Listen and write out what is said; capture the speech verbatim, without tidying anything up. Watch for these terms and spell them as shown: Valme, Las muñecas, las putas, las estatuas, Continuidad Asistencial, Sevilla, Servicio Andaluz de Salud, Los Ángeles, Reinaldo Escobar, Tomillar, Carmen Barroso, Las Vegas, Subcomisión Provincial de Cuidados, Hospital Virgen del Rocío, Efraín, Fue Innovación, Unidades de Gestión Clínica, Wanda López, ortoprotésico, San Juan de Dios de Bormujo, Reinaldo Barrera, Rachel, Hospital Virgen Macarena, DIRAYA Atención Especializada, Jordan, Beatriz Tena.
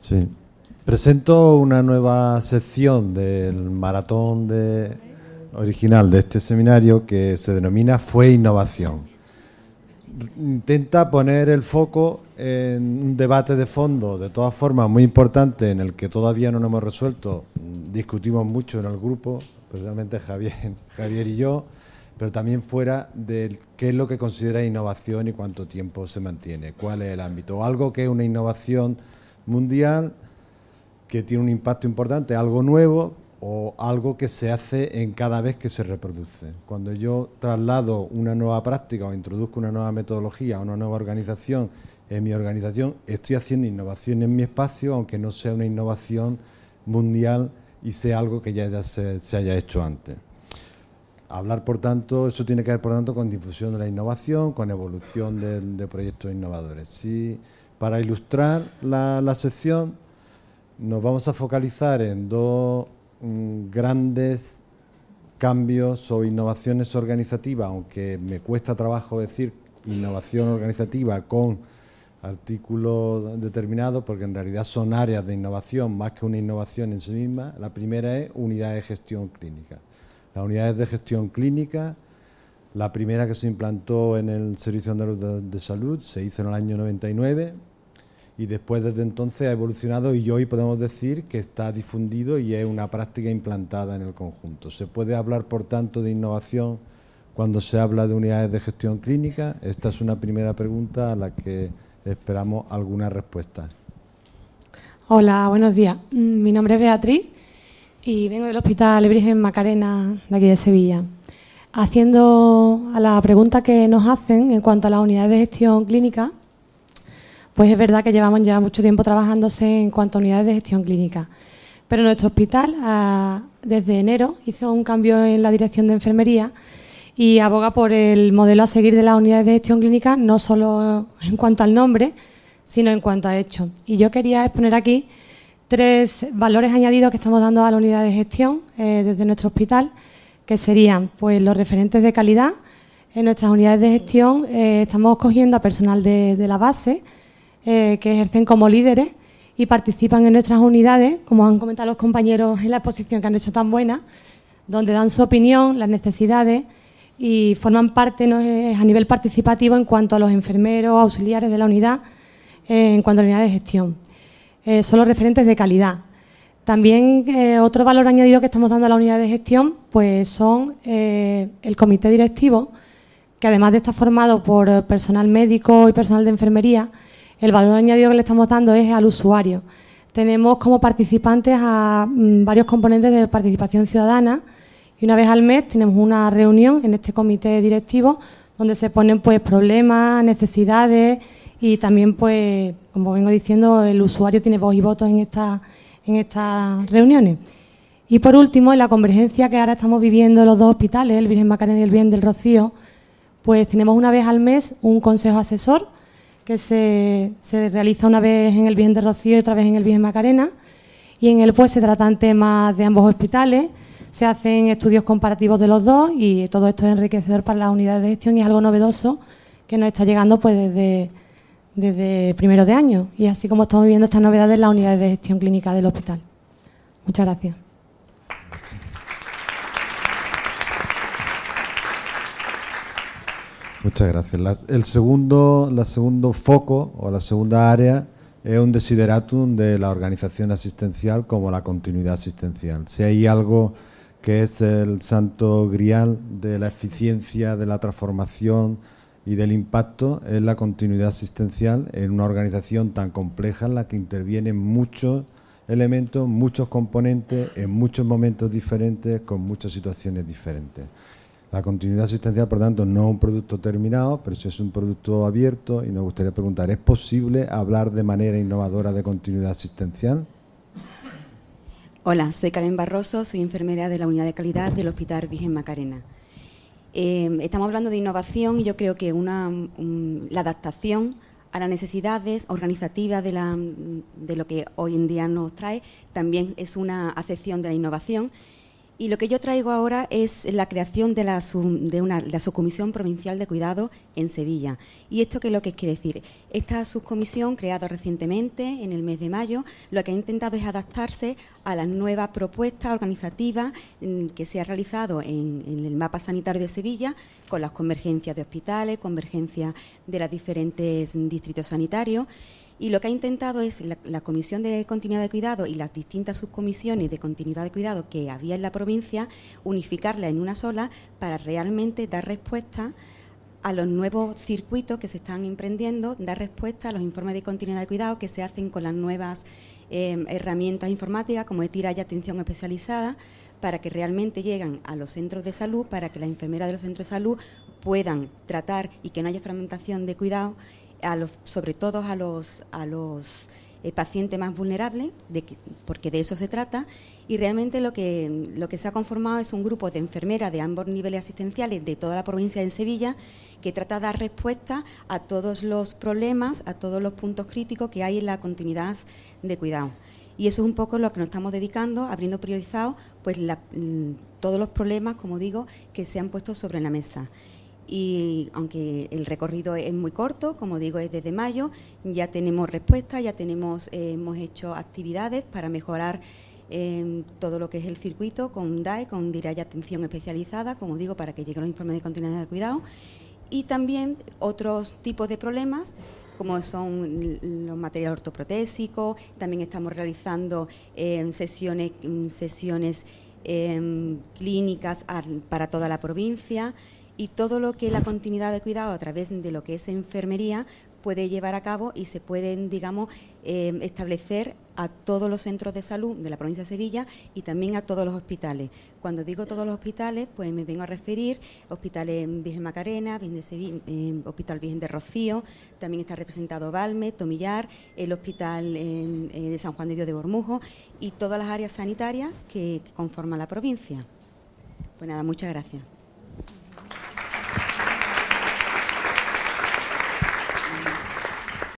Sí. Presento una nueva sección del maratón de, original de este seminario que se denomina Fue Innovación. Intenta poner el foco en un debate de fondo, de todas formas, muy importante, en el que todavía no nos hemos resuelto. Discutimos mucho en el grupo, precisamente Javier, Javier y yo, pero también fuera de qué es lo que considera innovación y cuánto tiempo se mantiene, cuál es el ámbito. Algo que es una innovación mundial, que tiene un impacto importante, algo nuevo o algo que se hace en cada vez que se reproduce. Cuando yo traslado una nueva práctica o introduzco una nueva metodología, una nueva organización en mi organización, estoy haciendo innovación en mi espacio, aunque no sea una innovación mundial y sea algo que ya, ya se, se haya hecho antes. Hablar, por tanto, eso tiene que ver, por tanto, con difusión de la innovación, con evolución de, de proyectos innovadores. Sí, para ilustrar la, la sección, nos vamos a focalizar en dos mm, grandes cambios o innovaciones organizativas, aunque me cuesta trabajo decir innovación organizativa con artículo determinado, porque en realidad son áreas de innovación más que una innovación en sí misma. La primera es unidad de gestión clínica. Las unidades de gestión clínica, la primera que se implantó en el Servicio Andaluz de Salud, se hizo en el año noventa y nueve y después desde entonces ha evolucionado y hoy podemos decir que está difundido y es una práctica implantada en el conjunto. Se puede hablar, por tanto, de innovación cuando se habla de unidades de gestión clínica. Esta es una primera pregunta a la que esperamos alguna respuesta. Hola, buenos días. Mi nombre es Beatriz y vengo del Hospital Virgen Macarena de aquí de Sevilla. Haciendo a la pregunta que nos hacen en cuanto a las unidades de gestión clínica, pues es verdad que llevamos ya mucho tiempo trabajándose en cuanto a unidades de gestión clínica. Pero nuestro hospital, a, desde enero, hizo un cambio en la dirección de enfermería y aboga por el modelo a seguir de las unidades de gestión clínica, no solo en cuanto al nombre, sino en cuanto a hechos. Y yo quería exponer aquí tres valores añadidos que estamos dando a la unidad de gestión eh, desde nuestro hospital, que serían pues los referentes de calidad. En nuestras unidades de gestión eh, estamos cogiendo a personal de, de la base eh, que ejercen como líderes y participan en nuestras unidades, como han comentado los compañeros en la exposición que han hecho tan buena, donde dan su opinión, las necesidades y forman parte, ¿no?, a nivel participativo en cuanto a los enfermeros, auxiliares de la unidad, eh, en cuanto a la unidad de gestión. Eh, son los referentes de calidad. También eh, otro valor añadido que estamos dando a la unidad de gestión pues son eh, el comité directivo, que además de estar formado por personal médico y personal de enfermería, el valor añadido que le estamos dando es al usuario. Tenemos como participantes a m, varios componentes de participación ciudadana y una vez al mes tenemos una reunión en este comité directivo donde se ponen pues problemas, necesidades. Y también, pues, como vengo diciendo, el usuario tiene voz y voto en, esta, en estas reuniones. Y, por último, en la convergencia que ahora estamos viviendo en los dos hospitales, el Virgen Macarena y el Virgen del Rocío, pues tenemos una vez al mes un consejo asesor que se, se realiza una vez en el Virgen del Rocío y otra vez en el Virgen Macarena. Y en él, pues, se tratan temas de ambos hospitales, se hacen estudios comparativos de los dos y todo esto es enriquecedor para las unidades de gestión y es algo novedoso que nos está llegando, pues, desde... desde primero de año y así como estamos viviendo estas novedades en las unidades de gestión clínica del hospital. Muchas gracias. Muchas gracias. La, el segundo, la segundo foco o la segunda área es un desideratum de la organización asistencial como la continuidad asistencial. Si hay algo que es el santo grial de la eficiencia, de la transformación y del impacto es la continuidad asistencial en una organización tan compleja en la que intervienen muchos elementos, muchos componentes, en muchos momentos diferentes, con muchas situaciones diferentes. La continuidad asistencial, por tanto, no es un producto terminado, pero sí es un producto abierto y nos gustaría preguntar, ¿es posible hablar de manera innovadora de continuidad asistencial? Hola, soy Carmen Barroso, soy enfermera de la Unidad de Calidad del Hospital Virgen Macarena. Eh, estamos hablando de innovación y yo creo que una, um, la adaptación a las necesidades organizativas de, la, de lo que hoy en día nos trae también es una acepción de la innovación Y lo que yo traigo ahora es la creación de la, sub, de una, la Subcomisión Provincial de Cuidados en Sevilla. ¿Y esto qué es lo que quiere decir? Esta subcomisión, creada recientemente, en el mes de mayo, lo que ha intentado es adaptarse a las nuevas propuestas organizativas que se ha realizado en, en el mapa sanitario de Sevilla, con las convergencias de hospitales, convergencias de los diferentes distritos sanitarios. Y lo que ha intentado es la, la Comisión de Continuidad de Cuidado y las distintas subcomisiones de Continuidad de Cuidado que había en la provincia, unificarlas en una sola para realmente dar respuesta a los nuevos circuitos que se están emprendiendo, dar respuesta a los informes de continuidad de cuidado que se hacen con las nuevas eh, herramientas informáticas, como es DIRAYA Atención Especializada, para que realmente lleguen a los centros de salud, para que las enfermeras de los centros de salud puedan tratar y que no haya fragmentación de cuidado, a los, sobre todo a los, a los eh, pacientes más vulnerables, de que, porque de eso se trata. Y realmente lo que, lo que se ha conformado es un grupo de enfermeras de ambos niveles asistenciales de toda la provincia de Sevilla, que trata de dar respuesta a todos los problemas, a todos los puntos críticos que hay en la continuidad de cuidado. Y eso es un poco lo que nos estamos dedicando, habiendo priorizado pues la, todos los problemas, como digo, que se han puesto sobre la mesa. Y aunque el recorrido es muy corto, como digo, es desde mayo, ya tenemos respuesta, ya tenemos, eh, hemos hecho actividades para mejorar eh, todo lo que es el circuito con D A E, con DIRAYA Atención Especializada, como digo, para que lleguen los informes de continuidad de cuidado. Y también otros tipos de problemas, como son los materiales ortoprotésicos, también estamos realizando eh, sesiones, sesiones eh, clínicas para toda la provincia. Y todo lo que la continuidad de cuidado a través de lo que es enfermería puede llevar a cabo y se pueden, digamos, eh, establecer a todos los centros de salud de la provincia de Sevilla y también a todos los hospitales. Cuando digo todos los hospitales, pues me vengo a referir hospitales Virgen Macarena, Virgen de Sevilla, eh, Hospital Virgen del Rocío, también está representado Valme, Tomillar, el Hospital eh, de San Juan de Dios de Bormujo y todas las áreas sanitarias que, que conforman la provincia. Pues nada, muchas gracias.